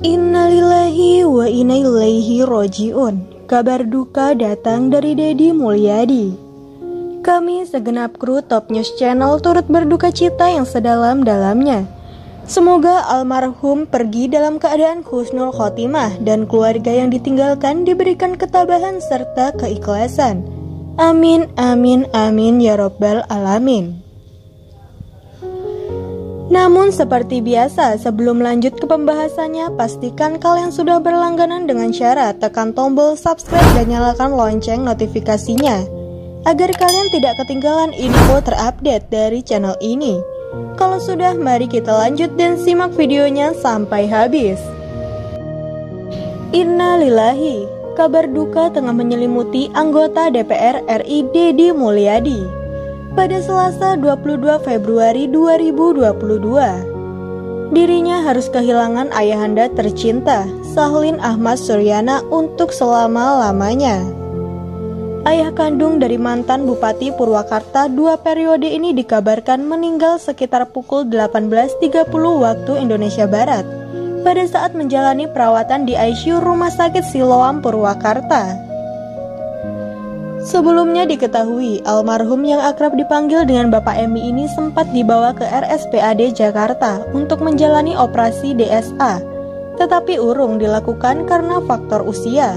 Innalillahi wa inna ilaihi rojiun. Kabar duka datang dari Dedi Mulyadi. Kami segenap kru Top News Channel turut berduka cita yang sedalam-dalamnya. Semoga almarhum pergi dalam keadaan husnul khotimah dan keluarga yang ditinggalkan diberikan ketabahan serta keikhlasan. Amin, amin, amin ya robbal alamin. Namun seperti biasa, sebelum lanjut ke pembahasannya, pastikan kalian sudah berlangganan dengan cara tekan tombol subscribe dan nyalakan lonceng notifikasinya, agar kalian tidak ketinggalan info terupdate dari channel ini. Kalau sudah, mari kita lanjut dan simak videonya sampai habis. Innalillahi, kabar duka tengah menyelimuti anggota DPR RI Dedi Mulyadi pada Selasa 22 Februari 2022. Dirinya harus kehilangan ayahanda tercinta, Sahlin Ahmad Suryana, untuk selama-lamanya. Ayah kandung dari mantan Bupati Purwakarta 2 periode ini dikabarkan meninggal sekitar pukul 18.30 waktu Indonesia Barat pada saat menjalani perawatan di ICU Rumah Sakit Siloam Purwakarta. Sebelumnya diketahui, almarhum yang akrab dipanggil dengan Bapak Emi ini sempat dibawa ke RSPAD Jakarta untuk menjalani operasi DSA, tetapi urung dilakukan karena faktor usia.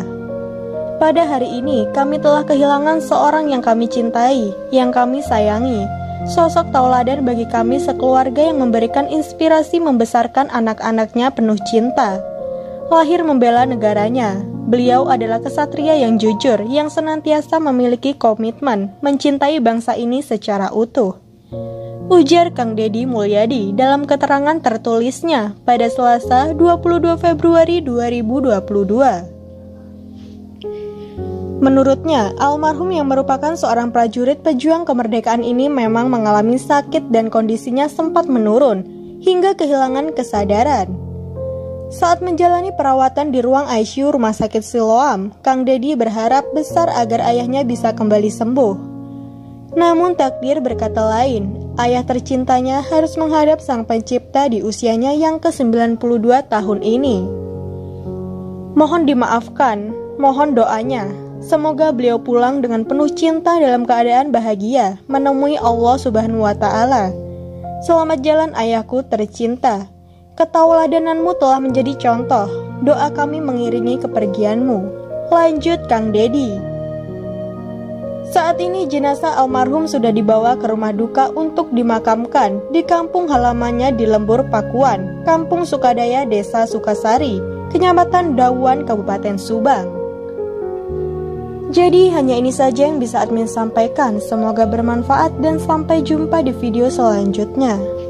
Pada hari ini, kami telah kehilangan seorang yang kami cintai, yang kami sayangi, sosok tauladan bagi kami sekeluarga yang memberikan inspirasi membesarkan anak-anaknya penuh cinta. Lahir membela negaranya, beliau adalah kesatria yang jujur, yang senantiasa memiliki komitmen mencintai bangsa ini secara utuh, ujar Kang Dedi Mulyadi dalam keterangan tertulisnya pada Selasa 22 Februari 2022. Menurutnya, almarhum yang merupakan seorang prajurit pejuang kemerdekaan ini memang mengalami sakit dan kondisinya sempat menurun hingga kehilangan kesadaran. Saat menjalani perawatan di ruang ICU Rumah Sakit Siloam, Kang Dedi berharap besar agar ayahnya bisa kembali sembuh. Namun takdir berkata lain, ayah tercintanya harus menghadap Sang Pencipta di usianya yang ke-92 tahun ini. Mohon dimaafkan, mohon doanya. Semoga beliau pulang dengan penuh cinta dalam keadaan bahagia, menemui Allah Subhanahu wa Ta'ala. Selamat jalan ayahku tercinta. Ketauladananmu telah menjadi contoh, doa kami mengiringi kepergianmu, lanjut Kang Dedi. Saat ini jenazah almarhum sudah dibawa ke rumah duka untuk dimakamkan di kampung halamannya di Lembur Pakuan, Kampung Sukadaya, Desa Sukasari, Kecamatan Dawuan, Kabupaten Subang. Jadi hanya ini saja yang bisa admin sampaikan, semoga bermanfaat dan sampai jumpa di video selanjutnya.